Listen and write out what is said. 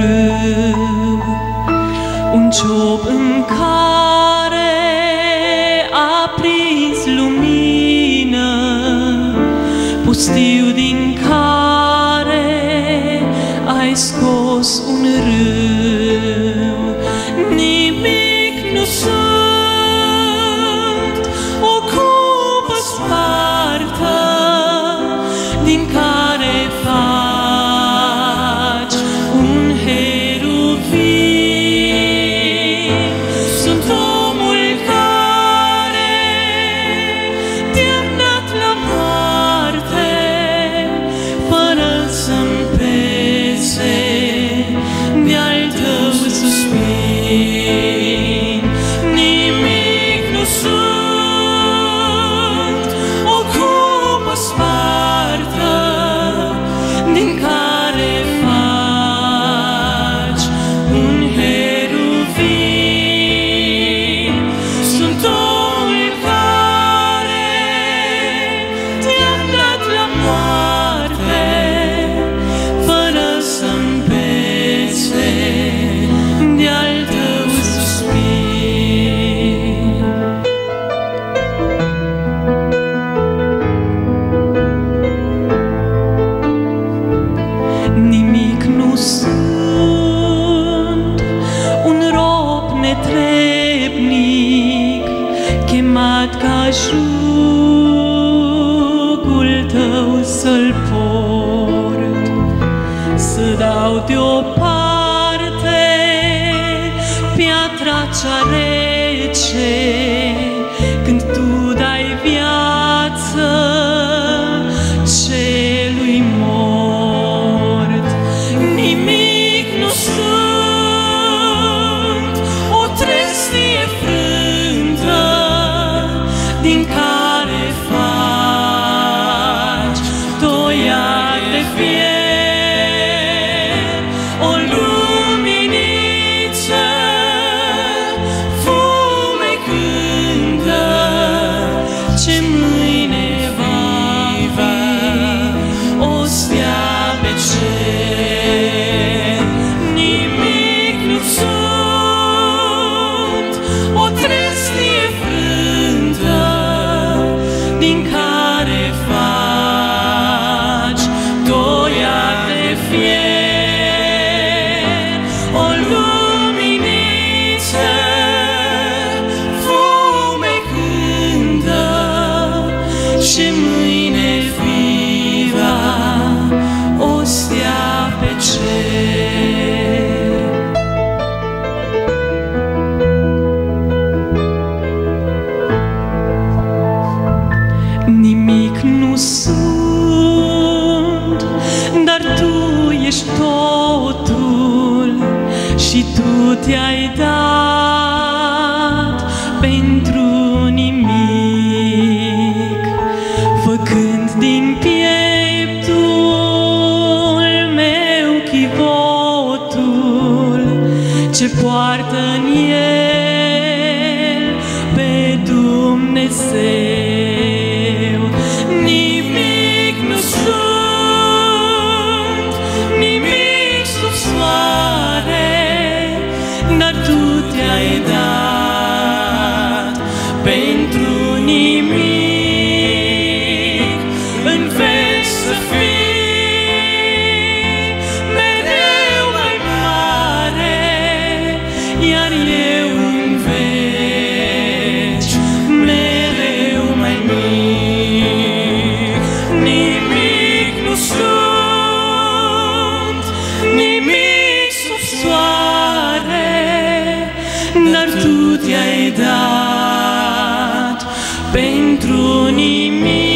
strâm, un ciop în care a prins lumină, pustiu din care ai scos un râu. Nimic nu sunt, o cupă spartă din care faci un heruvim. Sunt omul care te-a la moarte fără să-mi pese de-al tău suspin. Nimic nu sunt, o cupă spartă din care faci un heruvim. Sunt omul care te-a dat la moarte fără să-mi pese de-al tău suspin. Nimic nu sunt, un rob netrebnic chemat ca jugul tău să-l port, să dau deoparte piatra cea rece, când tu dai viață celui mort. Nimic nu sunt, o trestie frântă din care faci doi ani de fier, o luminiță fumecântă ce mâine va fi o stea pe cer. Nimic nu sunt, o trestie frântă din care faci doi ani de fier, o luminiță fumecântă ce mâine va fi o stea pe cer. Nimic nu sunt, dar tu ești totul și tu te-ai dat pentru nimic, făcând din pieptul meu chivotul ce poartă în el pe Dumnezeu. Nimic nu sunt, nimic sub soare, dar tu te-ai dat pentru nimic. În veci să fii mereu mai mare, iar eu în veci mereu mai mic. Dar tu te-ai dat pentru nimic.